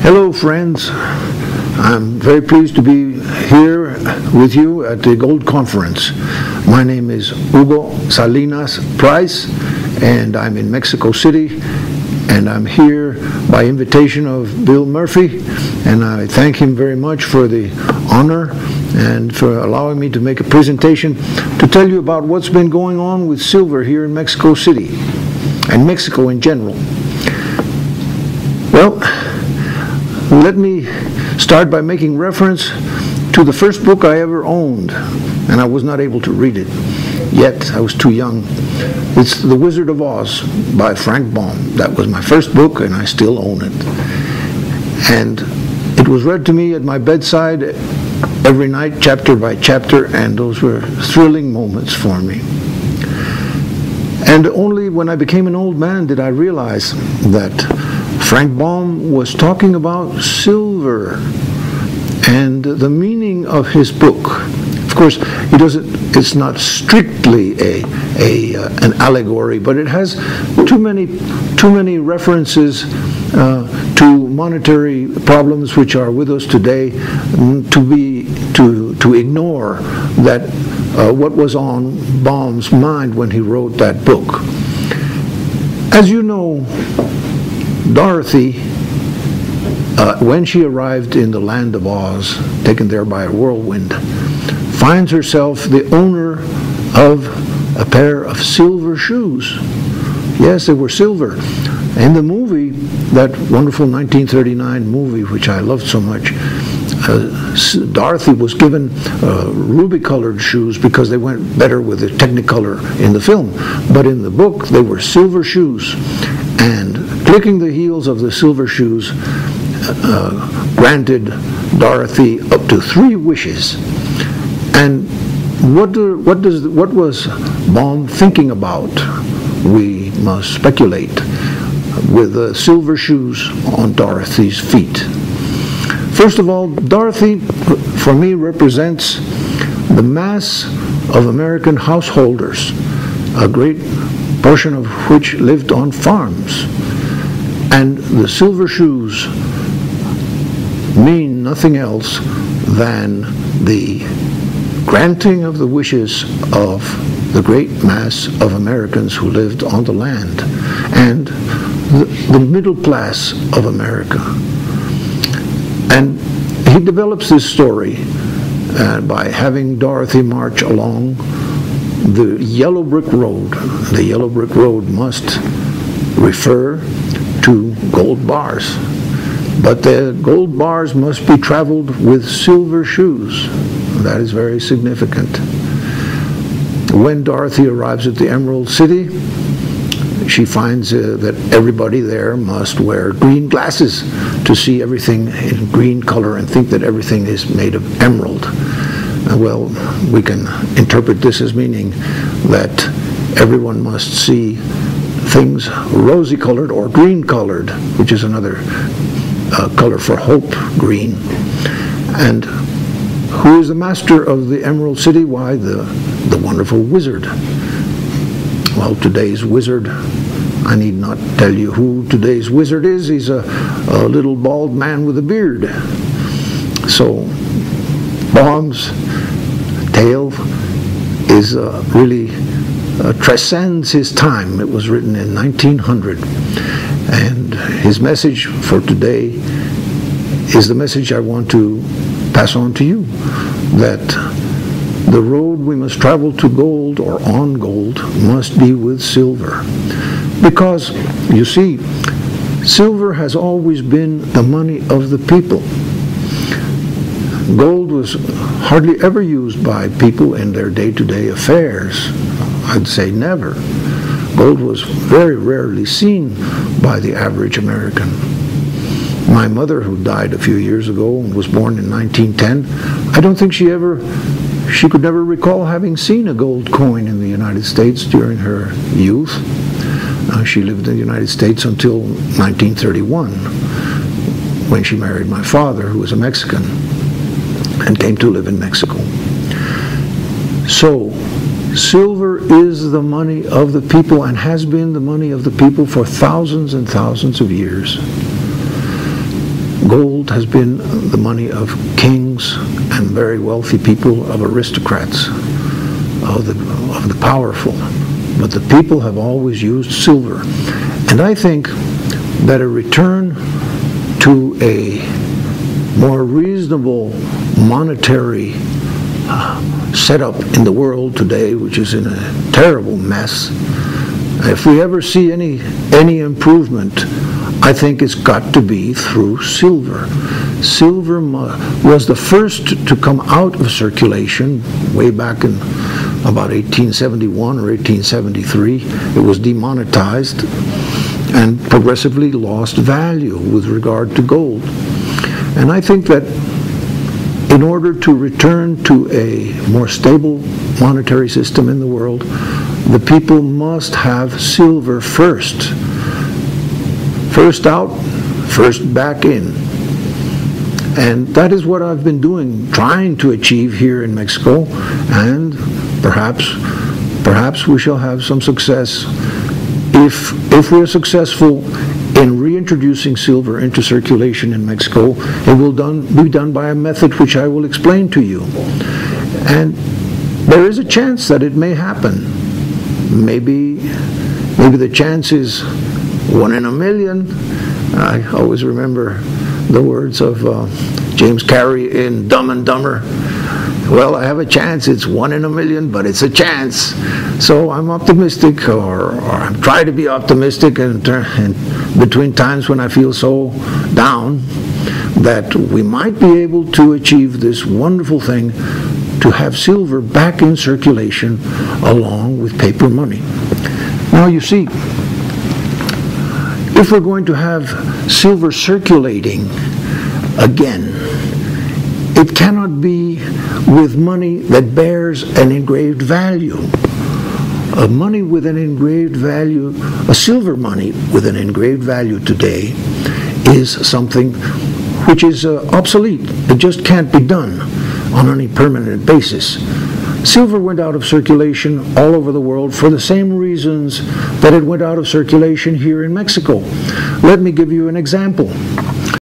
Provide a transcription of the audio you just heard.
Hello friends, I'm very pleased to be here with you at the Gold Conference. My name is Hugo Salinas-Price and I'm in Mexico City and I'm here by invitation of Bill Murphy, and I thank him very much for the honor and for allowing me to make a presentation to tell you about what's been going on with silver here in Mexico City and Mexico in general. Well, let me start by making reference to the first book I ever owned, and I was not able to read it yet. I was too young. It's The Wizard of Oz by Frank Baum. That was my first book and I still own it. And it was read to me at my bedside every night, chapter by chapter, and those were thrilling moments for me. And only when I became an old man did I realize that Frank Baum was talking about silver and the meaning of his book. Of course, he doesn't, it's not strictly an allegory, but it has too many references to monetary problems which are with us today to ignore that what was on Baum's mind when he wrote that book. As you know, Dorothy, when she arrived in the land of Oz, taken there by a whirlwind, finds herself the owner of a pair of silver shoes. Yes, they were silver. In the movie, that wonderful 1939 movie which I loved so much, Dorothy was given ruby-colored shoes because they went better with the Technicolor in the film. But in the book, they were silver shoes. And clicking the heels of the silver shoes granted Dorothy up to 3 wishes. And what was Baum thinking about? We must speculate with the silver shoes on Dorothy's feet. First of all, Dorothy, for me, represents the mass of American householders, a great portion of which lived on farms. And the silver shoes mean nothing else than the granting of the wishes of the great mass of Americans who lived on the land and the middle class of America. And he develops this story by having Dorothy march along the Yellow Brick Road. The Yellow Brick Road must refer to gold bars, but the gold bars must be traveled with silver shoes. That is very significant. When Dorothy arrives at the Emerald City, she finds that everybody there must wear green glasses to see everything in green color and think that everything is made of emerald. Well, we can interpret this as meaning that everyone must see things rosy-colored or green-colored, which is another color for hope, green. And who is the master of the Emerald City? Why, the wonderful wizard. Well, today's wizard, I need not tell you who today's wizard is. He's a little bald man with a beard. So Baum's tale is really transcends his time. It was written in 1900, and his message for today is the message I want to pass on to you, that the road we must travel to gold or on gold must be with silver, because you see, silver has always been the money of the people. Gold was hardly ever used by people in their day-to-day affairs. I'd say never. Gold was very rarely seen by the average American. My mother, who died a few years ago and was born in 1910, I don't think she could never recall having seen a gold coin in the United States during her youth. She lived in the United States until 1931, when she married my father, who was a Mexican, and came to live in Mexico. So, silver is the money of the people and has been the money of the people for thousands and thousands of years. Gold has been the money of kings and very wealthy people, of aristocrats, of the powerful. But the people have always used silver. And I think that a return to a more reasonable monetary setup in the world today, which is in a terrible mess, if we ever see any improvement, I think it's got to be through silver. Silver was the first to come out of circulation way back in about 1871 or 1873. It was demonetized and progressively lost value with regard to gold. And I think that in order to return to a more stable monetary system in the world, the people must have silver first. First out, first back in. And that is what I've been doing, trying to achieve here in Mexico, and perhaps we shall have some success if we're successful in reintroducing silver into circulation in Mexico. It will be done by a method which I will explain to you. And there is a chance that it may happen. Maybe the chance is 1 in a million. I always remember the words of James Carrey in Dumb and Dumber. Well, I have a chance, it's 1 in a million, but it's a chance. So I'm optimistic, or I'm trying to be optimistic, and between times when I feel so down, that we might be able to achieve this wonderful thing, to have silver back in circulation along with paper money. Now you see, if we're going to have silver circulating again, it cannot be with money that bears an engraved value. A money with an engraved value, a silver money with an engraved value today, is something which is obsolete. It just can't be done on any permanent basis. Silver went out of circulation all over the world for the same reasons that it went out of circulation here in Mexico. Let me give you an example.